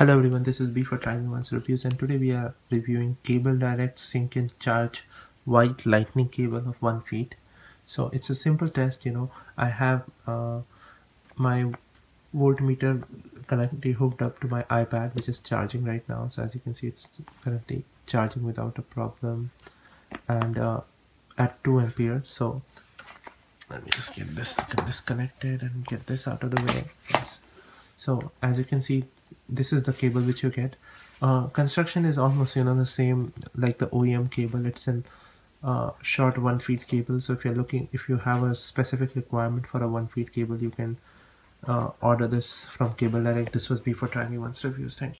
Hello everyone, this is B for Try Me Once Reviews, and today we are reviewing KabelDirekt Sync and Charge white lightning cable of 1 feet. So it's a simple test. I have my voltmeter currently hooked up to my iPad, which is charging right now. So as you can see, it's currently charging without a problem and at 2 amperes. So let me just get this disconnected and get this out of the way. Yes. So as you can see, this is the cable which you get. Construction is almost the same like the OEM cable. It's an short 1 feet cable. So if you have a specific requirement for a 1 feet cable, you can order this from KabelDirekt. This was B for Try Me Once Reviews. Thank you.